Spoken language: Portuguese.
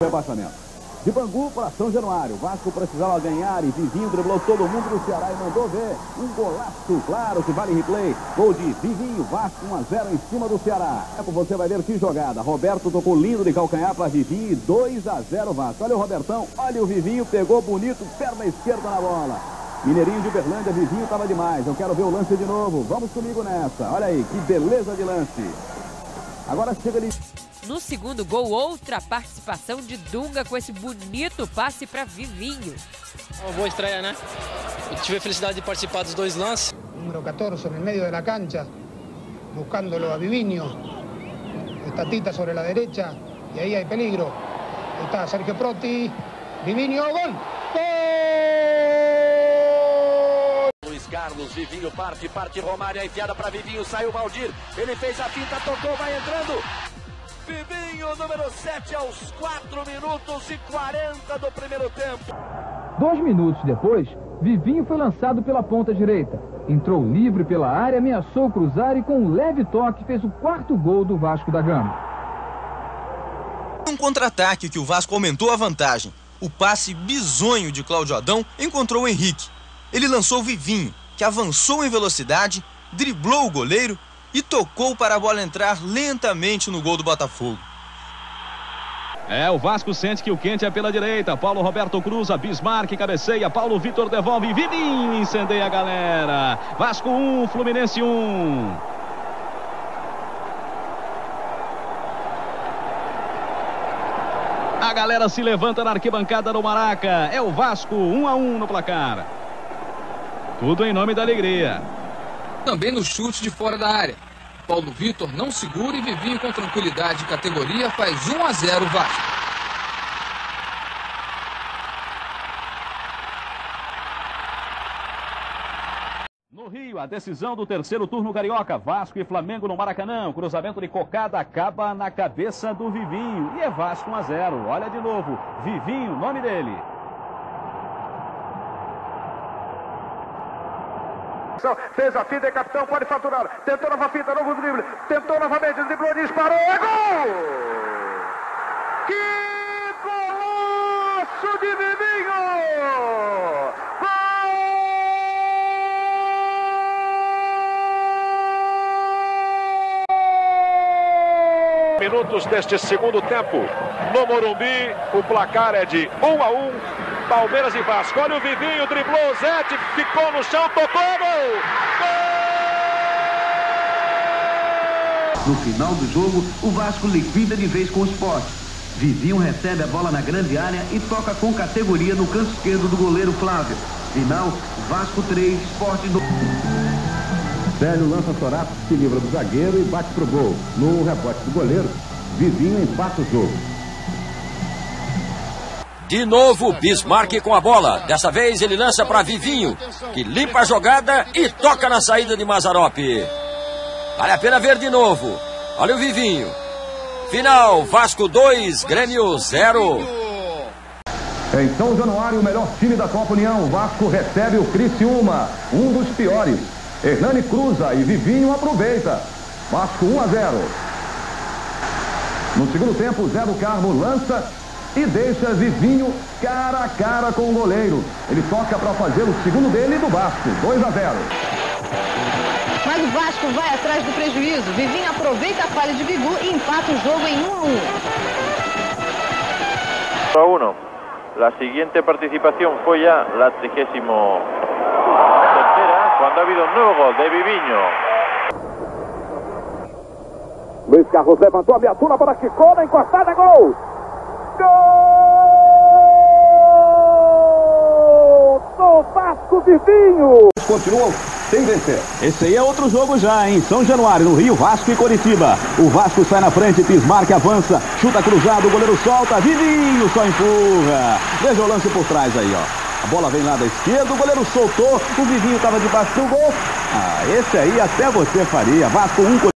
Rebaixamento. De Bangu para São Januário, Vasco precisava ganhar e Vivinho driblou todo mundo do Ceará e mandou ver. Um golaço, claro que vale replay. Gol de Vivinho, Vasco 1-0 em cima do Ceará. Você vai ver que jogada. Roberto tocou lindo de calcanhar para Vivinho e 2-0 Vasco. Olha o Robertão, olha o Vivinho, pegou bonito, perna esquerda na bola. Mineirinho de Uberlândia, Vivinho estava demais. Eu quero ver o lance de novo. Vamos comigo nessa. Olha aí, que beleza de lance. Agora chega ali. No segundo gol, outra participação de Dunga com esse bonito passe para Vivinho. Uma boa estreia, né? Eu tive a felicidade de participar dos dois lances. Número 14, no meio da cancha, buscándolo a Vivinho. Estatita sobre a direita, e aí há peligro. Está Sérgio Proti, Vivinho, gol! Luiz Carlos, Vivinho parte Romário, a enfiada para Vivinho, saiu Valdir. Ele fez a finta, tocou, vai entrando. Vivinho, número 7, aos 4 minutos e 40 do primeiro tempo. 2 minutos depois, Vivinho foi lançado pela ponta direita. Entrou livre pela área, ameaçou cruzar e com um leve toque fez o 4º gol do Vasco da Gama. Um contra-ataque que o Vasco aumentou a vantagem. O passe bizonho de Cláudio Adão encontrou o Henrique. Ele lançou Vivinho, que avançou em velocidade, driblou o goleiro e tocou para a bola entrar lentamente no gol do Botafogo. O Vasco sente que o quente é pela direita. Paulo Roberto cruza, Bismarck cabeceia, Paulo Vitor devolve, Vivinho incendeia a galera. Vasco 1, Fluminense 1. A galera se levanta na arquibancada do Maraca. É o Vasco 1-1 no placar. Tudo em nome da alegria. Também no chute de fora da área. Paulo Vitor não segura e Vivinho com tranquilidade de categoria faz 1-0 Vasco. No Rio, a decisão do terceiro turno carioca. Vasco e Flamengo no Maracanã. O cruzamento de Cocada acaba na cabeça do Vivinho. E é Vasco 1-0. Olha de novo. Vivinho, nome dele. Fez a fita, é capitão, pode faturar. Tentou nova fita, novo drible. Tentou novamente, driblou, disparou, é gol! Que golaço de Vivinho! Gol! Minutos deste segundo tempo. No Morumbi, o placar é de 1-1. Palmeiras e Vasco. Olha o Vivinho, driblou o Zete, ficou no chão, tocou, gol! No final do jogo, o Vasco liquida de vez com o Sport. Vivinho recebe a bola na grande área e toca com categoria no canto esquerdo do goleiro Flávio. Final, Vasco 3, Sport 2. Sérgio lança Sorato, se livra do zagueiro e bate pro gol. No rebote do goleiro, Vivinho empata o jogo. De novo, Bismarck com a bola. Dessa vez ele lança para Vivinho, que limpa a jogada e toca na saída de Mazaropi. Vale a pena ver de novo. Olha o Vivinho. Final, Vasco 2, Grêmio 0. Em São Januário, o melhor time da Copa União. O Vasco recebe o Criciúma, um dos piores. Hernani cruza e Vivinho aproveita. Vasco 1-0. No segundo tempo, Zé do Carmo lança e deixa Vivinho cara a cara com o goleiro. Ele toca para fazer o segundo dele e do Vasco. 2-0. Mas o Vasco vai atrás do prejuízo. Vivinho aproveita a falha de Bigu e empata o jogo em 1-1. 1-1. La siguiente participación foi já la 33ª, quando ha habido um novo gol de Vivinho. Luiz Carlos levantou a viatura para Kiko, na encostada, gol! Gol do Vasco, Vivinho! Continuam sem vencer. Esse aí é outro jogo já, hein? São Januário, no Rio, Vasco e Coritiba. O Vasco sai na frente, Bismarck avança, chuta cruzado, o goleiro solta, Vivinho só empurra. Veja o lance por trás aí, ó. A bola vem lá da esquerda, o goleiro soltou, o Vivinho estava debaixo do gol. Esse aí até você faria. Vasco 1.